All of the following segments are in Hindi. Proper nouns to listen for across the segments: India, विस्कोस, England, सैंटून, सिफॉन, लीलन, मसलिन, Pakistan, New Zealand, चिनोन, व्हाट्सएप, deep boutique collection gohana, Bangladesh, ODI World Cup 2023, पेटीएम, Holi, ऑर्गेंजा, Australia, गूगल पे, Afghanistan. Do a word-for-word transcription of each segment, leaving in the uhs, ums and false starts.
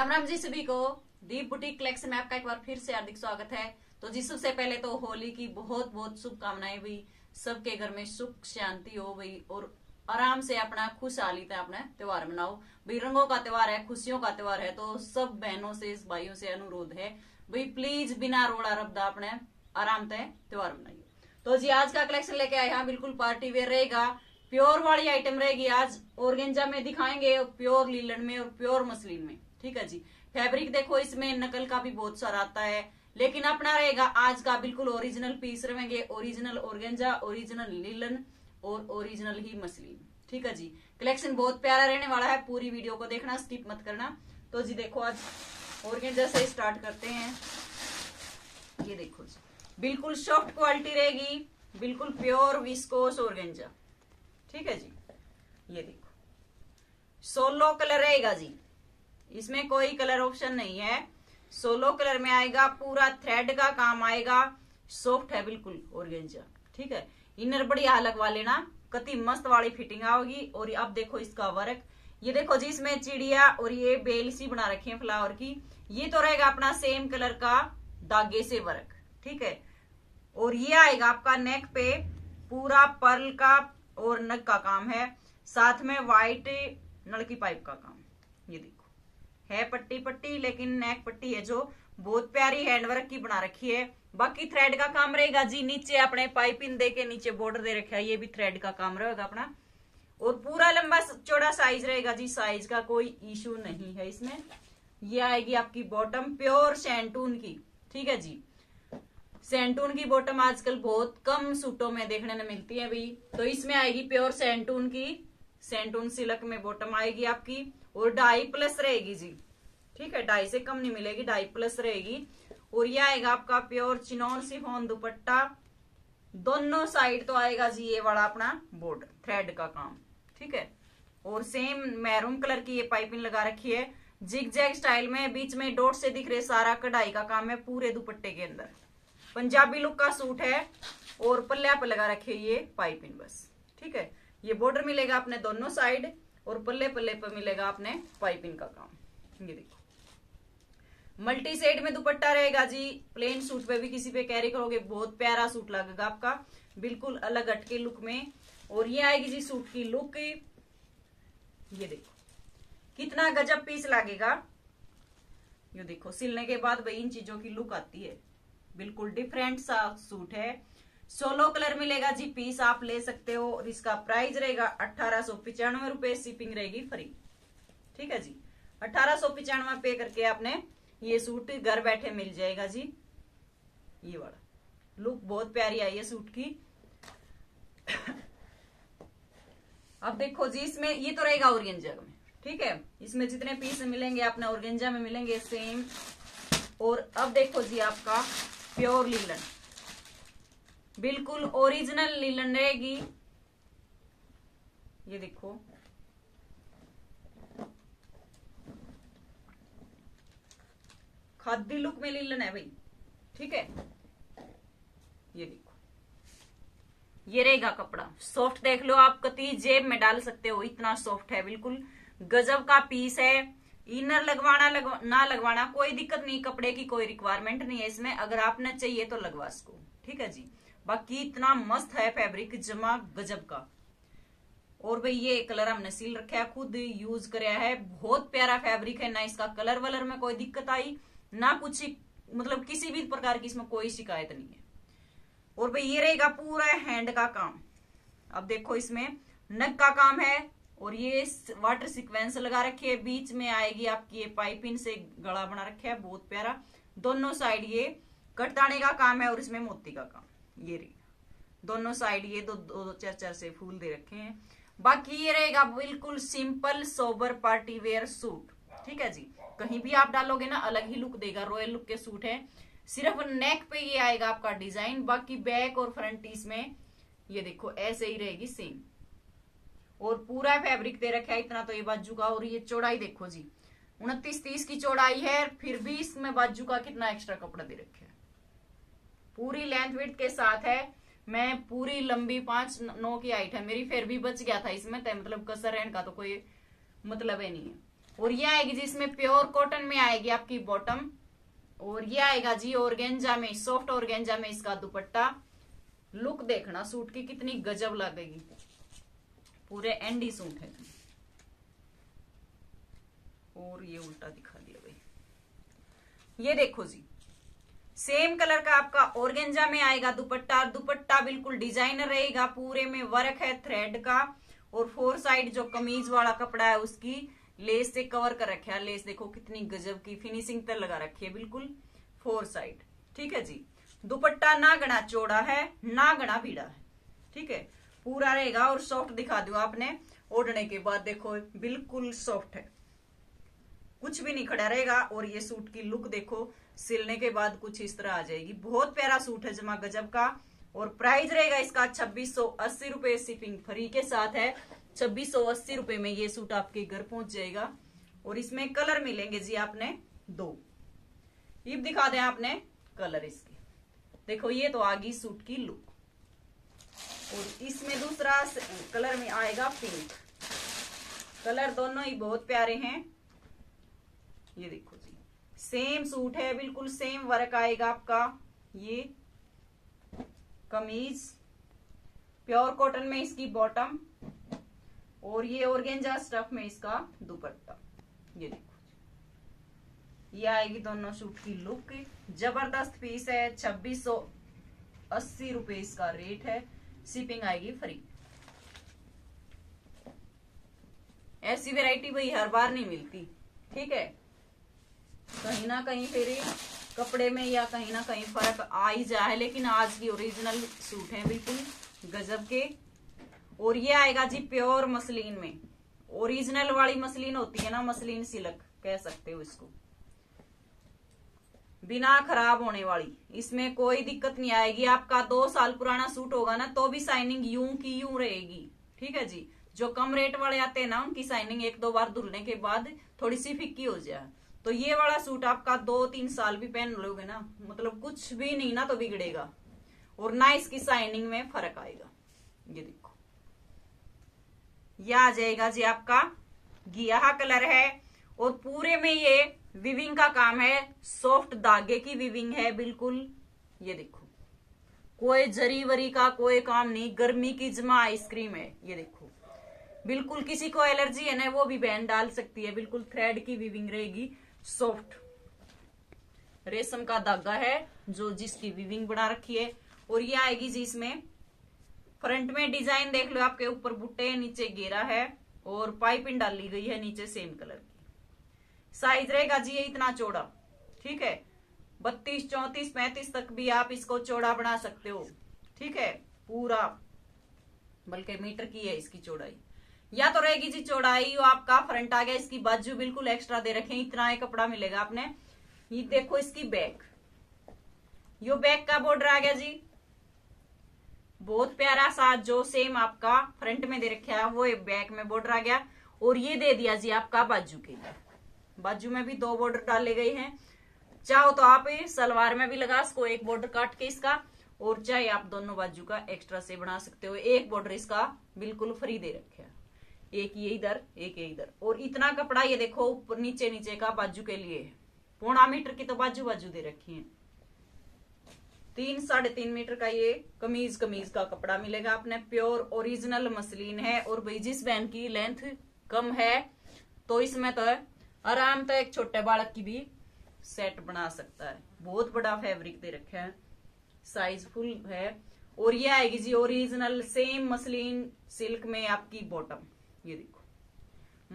राम राम जी सभी को। डीप बुटीक कलेक्शन में आपका एक बार फिर से हार्दिक स्वागत है। तो जी सबसे पहले तो होली की बहुत बहुत शुभकामनाएं भी, सबके घर में सुख शांति हो भाई और आराम से अपना खुशहाली का अपना त्योहार मनाओ भाई। रंगों का त्योहार है, खुशियों का त्योहार है, तो सब बहनों से भाइयों से अनुरोध है भाई, प्लीज बिना रोड़ा रब्दा अपने आराम से त्योहार मनाइए। तो जी आज का कलेक्शन लेके आए हैं, बिल्कुल पार्टी वेयर रहेगा, प्योर वाली आइटम रहेगी। आज ऑर्गेंजा में दिखाएंगे, प्योर लीलन में और प्योर मसलिन में, ठीक है जी। फैब्रिक देखो, इसमें नकल का भी बहुत सारा आता है, लेकिन अपना रहेगा आज का बिल्कुल ओरिजिनल पीस रहेंगे, ओरिजिनल ऑर्गेंजा, ओरिजिनल लीलन और ओरिजिनल ही मसलिन, ठीक है जी। कलेक्शन बहुत प्यारा रहने वाला है, पूरी वीडियो को देखना, स्किप मत करना। तो जी देखो आज ऑर्गेंजा से स्टार्ट करते हैं। ये देखो जी बिल्कुल सॉफ्ट क्वालिटी रहेगी, बिल्कुल प्योर विस्कोस ऑर्गेंजा, ठीक है जी। ये देखो सोलो कलर रहेगा जी, इसमें कोई कलर ऑप्शन नहीं है, सोलो कलर में आएगा, पूरा थ्रेड का काम आएगा, सॉफ्ट है बिल्कुल ऑर्गेंजा, ठीक है। इनर बड़ी लगवा लेना, कति मस्त वाली फिटिंग आओगी। और अब देखो इसका वर्क, ये देखो जी इसमें चिड़िया और ये बेल सी बना रखी है फ्लावर की। ये तो रहेगा अपना सेम कलर का धागे से वर्क, ठीक है। और ये आएगा आपका नेक पे, पूरा पर्ल का और नग का काम है, साथ में व्हाइट नलकी पाइप का काम। ये देखो है पट्टी पट्टी, लेकिन नेक पट्टी है जो बहुत प्यारी हैंडवर्क की बना रखी है। बाकी थ्रेड का काम रहेगा जी, नीचे अपने पाइपिंग दे के नीचे बॉर्डर दे रखा है, ये भी थ्रेड का काम रहेगा अपना। और पूरा लंबा चौड़ा साइज रहेगा जी, साइज का कोई इश्यू नहीं है इसमें। ये आएगी आपकी बॉटम प्योर सैंटून की, ठीक है जी। सैंटून की बॉटम आजकल बहुत कम सूटों में देखने में मिलती है भाई, तो इसमें आएगी प्योर सैंटून की, सैंटून सिल्क में बॉटम आएगी आपकी। और ढाई प्लस रहेगी जी, ठीक है, ढाई से कम नहीं मिलेगी, ढाई प्लस रहेगी। और ये आएगा आपका प्योर चिनोन सिफॉन दुपट्टा, दोनों साइड तो आएगा जी ये वाला अपना बॉर्डर थ्रेड का काम, ठीक है। और सेम मैरून कलर की ये पाइपिंग लगा रखी है, जिग जैग स्टाइल में, बीच में डॉट से दिख रहे, सारा कढ़ाई का काम है पूरे दुपट्टे के अंदर, पंजाबी लुक का सूट है। और पल्ले पर लगा रखे ये पाइपिंग बस, ठीक है। ये बॉर्डर मिलेगा अपने दोनों साइड और पल्ले पल्ले पर मिलेगा अपने पाइपिंग का काम। ये देखो मल्टी सेट में दुपट्टा रहेगा जी, प्लेन सूट पे भी किसी पे कैरी करोगे बहुत प्यारा सूट लगेगा आपका, बिल्कुल अलग हटके लुक में। और ये आएगी जी सूट की लुक, ये देखो कितना गजब पीस लगेगा। ये देखो सिलने के बाद भाई इन चीजों की लुक आती है, बिल्कुल डिफरेंट सा सूट है। सोलो कलर मिलेगा जी पीस, आप ले सकते हो। और इसका प्राइस रहेगा अठारह सौ पिचानवे रुपए, शिपिंग रहेगी फ्री, ठीक है जी। अठारह सौ पिचानवे पे करके आपने ये सूट घर बैठे मिल जाएगा जी। ये वाला लुक बहुत प्यारी आई है सूट की। अब देखो जी इसमें ये तो रहेगा ऑर्गेंजा में, ठीक है, इसमें जितने पीस मिलेंगे आपने ऑर्गेंजा में मिलेंगे सेम। और अब देखो जी आपका प्योर लीलन, बिल्कुल ओरिजिनल लीलन रहेगी। ये देखो खादी लुक में लीलन है भाई, ठीक है। ये देखो ये रहेगा कपड़ा, सॉफ्ट देख लो आप, कती जेब में डाल सकते हो, इतना सॉफ्ट है, बिल्कुल गजब का पीस है। इनर लगवाना लगवा, ना लगवाना कोई दिक्कत नहीं, कपड़े की कोई रिक्वायरमेंट नहीं है इसमें, अगर आपने चाहिए तो लगवा सको, ठीक है जी। बाकी इतना मस्त है फैब्रिक जमा गजब का। और भाई ये कलर हमने सील रखा है, खुद यूज कराया है, बहुत प्यारा फैब्रिक है, ना इसका कलर वलर में कोई दिक्कत आई, ना कुछ मतलब किसी भी प्रकार की इसमें कोई शिकायत नहीं है। और भाई ये रहेगा पूरा हैंड का काम। अब देखो इसमें नग का काम है और ये वाटर सीक्वेंस लगा रखी है, बीच में आएगी आपकी ये पाइपिंग से गला बना रखा है बहुत प्यारा, दोनों साइड ये कटदाने का काम है और इसमें मोती का काम। ये रहेगा दोनों साइड ये दो दो चार चार से फूल दे रखे हैं। बाकी ये रहेगा बिल्कुल simple sober party wear suit, ठीक है जी। कहीं भी आप डालोगे ना अलग ही लुक देगा, रॉयल लुक के सूट है। सिर्फ नेक पे ये आएगा आपका डिजाइन, बाकी बैक और फ्रंट पीस में ये देखो ऐसे ही रहेगी सेम। और पूरा फैब्रिक दे रखा है इतना तो ये बाजू का। और ये चौड़ाई देखो जी उनतीस तीस की चौड़ाई है, फिर भी इसमें बाजू का कितना एक्स्ट्रा कपड़ा दे रखा है, पूरी लेंथ विड्थ के साथ है। मैं पूरी लंबी पांच नौ की हाइट है मेरी, फिर भी बच गया था इसमें, मतलब कसर रहने का तो कोई मतलब है नहीं है। और ये आएगी जी इसमें प्योर कॉटन में आएगी आपकी बॉटम, और ये आएगा जी ऑर्गेंजा में, सॉफ्ट ऑर्गेंजा में इसका दुपट्टा। लुक देखना सूट की कितनी गजब लगेगी, पूरे एंडी सूट है। और ये उल्टा दिखा दिया भाई, ये देखो जी सेम कलर का आपका ऑर्गेंजा में आएगा दुपट्टा। दुपट्टा बिल्कुल डिजाइनर रहेगा, पूरे में वर्क है थ्रेड का, और फोर साइड जो कमीज वाला कपड़ा है उसकी लेस से कवर कर रखा है। लेस देखो कितनी गजब की फिनिशिंग तक लगा रखी है, बिल्कुल फोर साइड। ठीक है जी, दुपट्टा ना गना चौड़ा है ना गना भीड़ा है, ठीक है, पूरा रहेगा। और सॉफ्ट दिखा दो आपने, ओढ़ने के बाद देखो बिल्कुल सॉफ्ट है, कुछ भी नहीं खड़ा रहेगा। और ये सूट की लुक देखो, सिलने के बाद कुछ इस तरह आ जाएगी। बहुत प्यारा सूट है जमा गजब का, और प्राइस रहेगा इसका छब्बीस सौ अस्सी रुपए शिपिंग फ्री के साथ है। छब्बीस सौ अस्सी रुपए में ये सूट आपके घर पहुंच जाएगा। और इसमें कलर मिलेंगे जी आपने दो, ये दिखा दें आपने कलर इसके। देखो ये तो आ गई सूट की लुक, और इसमें दूसरा कलर में आएगा पिंक कलर। दोनों ही बहुत प्यारे हैं। ये देखो जी सेम सूट है, बिल्कुल सेम वर्क आएगा आपका। ये कमीज प्योर कॉटन में इसकी बॉटम, और ये ऑर्गेंजा स्टफ में इसका दुपट्टा। ये देखो ये आएगी दोनों सूट की लुक। जबरदस्त पीस है, छब्बीस सौ अस्सी रुपए इसका रेट है, शिपिंग आएगी फ्री। ऐसी वैरायटी भाई हर बार नहीं मिलती, ठीक है, कहीं ना कहीं फिर कपड़े में या कहीं ना कहीं फर्क आ ही जाए, लेकिन आज की ओरिजिनल सूट है बिल्कुल गजब के। और ये आएगा जी प्योर मसलिन में, ओरिजिनल वाली मसलिन होती है ना, मसलिन सिल्क कह सकते हो इसको, बिना खराब होने वाली। इसमें कोई दिक्कत नहीं आएगी। आपका दो साल पुराना सूट होगा ना तो भी साइनिंग यूं की यूं रहेगी। ठीक है जी, जो कम रेट वाले आते हैं ना उनकी साइनिंग एक दो बार धुलने के बाद थोड़ी सी फिक्की हो जाए, तो ये वाला सूट आपका दो तीन साल भी पहन लोगे ना, मतलब कुछ भी नहीं ना तो बिगड़ेगा, और ना इसकी साइनिंग में फर्क आएगा। ये देखो ये आ जाएगा जी आपका घिया कलर है, और पूरे में ये विविंग का काम है, सॉफ्ट धागे की विविंग है बिल्कुल। ये देखो कोई जरी वरी का कोई काम नहीं, गर्मी की जमा आइसक्रीम है। ये देखो बिल्कुल किसी को एलर्जी है ना वो भी बैन डाल सकती है, बिल्कुल थ्रेड की विविंग रहेगी, सॉफ्ट रेशम का धागा है जो जिसकी विविंग बना रखी है। और ये आएगी जी इसमें फ्रंट में डिजाइन देख लो, आपके ऊपर बुट्टे नीचे घेरा है, और पाइपिंग डाली गई है नीचे सेम कलर की। साइज रहेगा जी ये इतना चौड़ा, ठीक है, बत्तीस चौतीस पैंतीस तक भी आप इसको चौड़ा बना सकते हो। ठीक है, पूरा बल्कि मीटर की है इसकी चौड़ाई, या तो रहेगी जी चौड़ाई आपका फ्रंट आ गया, इसकी बाजू बिल्कुल एक्स्ट्रा दे रखे इतना ही कपड़ा मिलेगा आपने। ये देखो इसकी बैक, यो बैक का बॉर्डर आ गया जी, बहुत प्यारा सा जो सेम आपका फ्रंट में दे रखा है वो बैक में बॉर्डर आ गया। और ये दे दिया जी आपका बाजू के लिए, बाजू में भी दो बॉर्डर डाले गए हैं। चाहो तो आप सलवार में भी लगा सको एक बॉर्डर काट के इसका, और चाहे आप दोनों बाजू का एक्स्ट्रा से बना सकते हो। एक बॉर्डर इसका बिल्कुल फ्री दे रखे है, एक ये इधर एक ये इधर, और इतना कपड़ा ये देखो ऊपर नीचे नीचे का बाजू के लिए है। पौना मीटर की तो बाजू बाजू दे रखी है, तीन साढ़े तीन मीटर का ये कमीज कमीज का कपड़ा मिलेगा आपने। प्योर ओरिजिनल मसलिन है, और भाई जिस बहन की लेंथ कम है तो इसमें तो आराम तो एक छोटे बालक की भी सेट बना सकता है, बहुत बड़ा फैब्रिक दे रखा है, साइज फुल है। और ये आएगी जी ओरिजिनल सेम मसलिन सिल्क में आपकी बॉटम। ये देखो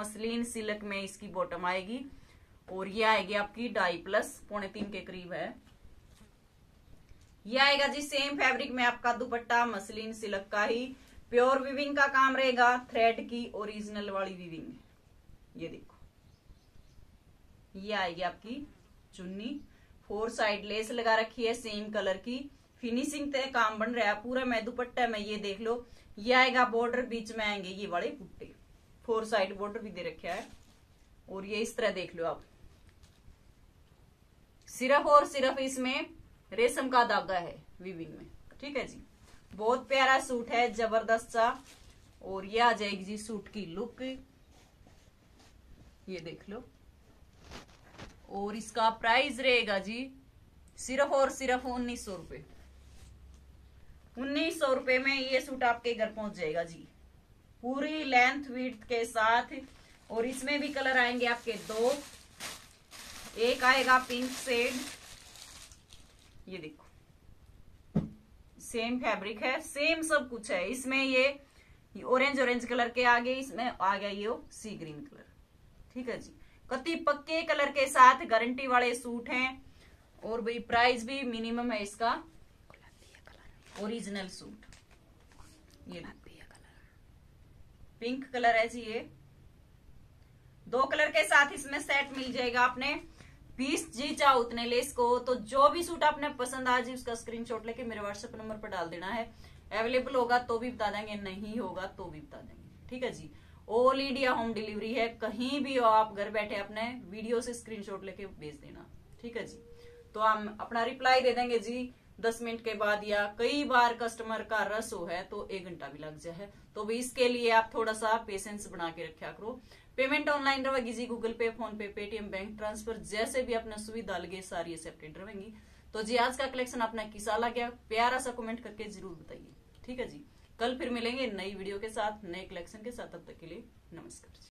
मसलिन सिल्क में इसकी बॉटम आएगी, और ये आएगी आपकी ढाई प्लस पौने तीन के करीब है। ये आएगा जी सेम फैब्रिक में आपका दुपट्टा, मसलिन सिल्क का ही, प्योर विविंग का काम रहेगा, थ्रेड की ओरिजिनल वाली विविंग। ये देखो ये आएगी आपकी चुन्नी, फोर साइड लेस लगा रखी है सेम कलर की, फिनिशिंग पे काम बन रहा है पूरा में दुपट्टा में। ये देख लो ये आएगा बॉर्डर, बीच में आएंगे ये वाले बुट्टे, फोर साइड बॉर्डर भी दे रखा है। और ये इस तरह देख लो आप, सिर्फ और सिर्फ इसमें रेशम का धागा है विविंग में। ठीक है जी, बहुत प्यारा सूट है जबरदस्त सा। और ये आ जाएगी जी सूट की लुक, ये देख लो। और इसका प्राइस रहेगा जी सिर्फ और सिर्फ उन्नीस सौ रुपये। उन्नीस सौ रुपये में ये सूट आपके घर पहुंच जाएगा जी, पूरी लेंथ विड्थ के साथ। और इसमें भी कलर आएंगे आपके दो, एक आएगा पिंक शेड, ये देखो सेम फैब्रिक है, सेम सब कुछ है। इसमें ये ऑरेंज ऑरेंज कलर के आ गए, इसमें आ गया ये सी ग्रीन कलर, ठीक है जी। कति पक्के कलर के साथ गारंटी वाले सूट हैं। और भाई प्राइस भी मिनिमम है इसका, ओरिजिनल सूट ये पिंक कलर है जी। ये दो कलर के साथ इसमें सेट मिल जाएगा। आपने बीस जी चाह उतने ले इसको। तो जो भी सूट आपने पसंद आ जी उसका स्क्रीनशॉट लेके मेरे व्हाट्सएप नंबर पर डाल देना है। अवेलेबल होगा तो भी बता देंगे, नहीं होगा तो भी बता देंगे, ठीक है जी। ऑल इंडिया होम डिलीवरी है, कहीं भी हो आप घर बैठे अपने वीडियो से स्क्रीनशॉट लेके भेज देना, ठीक है जी। तो हम अपना रिप्लाई दे देंगे जी दस मिनट के बाद, या कई बार कस्टमर का रस हो है तो एक घंटा भी लग जाए। तो भी इसके लिए आप थोड़ा सा पेशेंस बना के रखा करो। पेमेंट ऑनलाइन रहेगी जी, गूगल पे, PhonePe, पेटीएम, bank transfer, जैसे भी अपना सुविधा लगे सारी एक्सेप्टेड रहेंगी। तो जी आज का कलेक्शन अपना किसा लगा प्यारा सा कमेंट करके जरूर बताइए, ठीक है जी। कल फिर मिलेंगे नई वीडियो के साथ, नए कलेक्शन के साथ। तब तक के लिए नमस्कार।